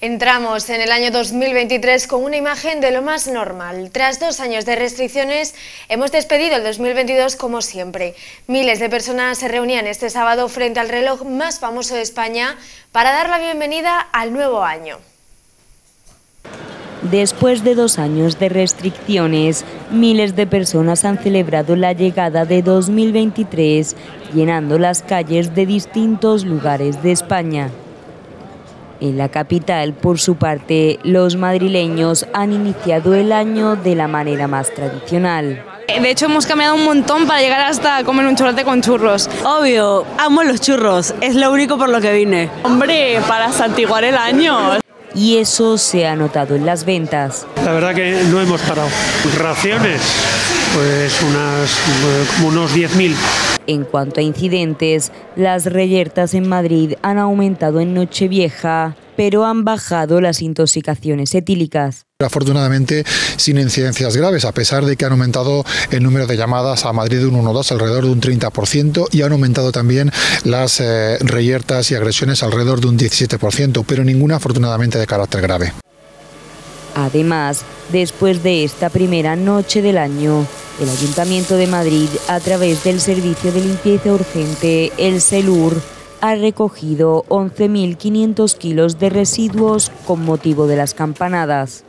Entramos en el año 2023 con una imagen de lo más normal. Tras 2 años de restricciones, hemos despedido el 2022 como siempre. Miles de personas se reunían este sábado frente al reloj más famoso de España para dar la bienvenida al nuevo año. Después de 2 años de restricciones, miles de personas han celebrado la llegada de 2023, llenando las calles de distintos lugares de España. En la capital, por su parte, los madrileños han iniciado el año de la manera más tradicional. De hecho, hemos caminado un montón para llegar hasta comer un chocolate con churros. Obvio, amo los churros, es lo único por lo que vine. Hombre, para santiguar el año. Y eso se ha notado en las ventas. La verdad que no hemos parado. Raciones, pues como unos 10.000. En cuanto a incidentes, las reyertas en Madrid han aumentado en Nochevieja, pero han bajado las intoxicaciones etílicas. Afortunadamente, sin incidencias graves, a pesar de que han aumentado el número de llamadas a Madrid 112 alrededor de un 30% y han aumentado también las reyertas y agresiones alrededor de un 17%, pero ninguna afortunadamente de carácter grave. Además, después de esta primera noche del año, el Ayuntamiento de Madrid, a través del Servicio de Limpieza Urgente, el CELUR, ha recogido 11.500 kilos de residuos con motivo de las campanadas.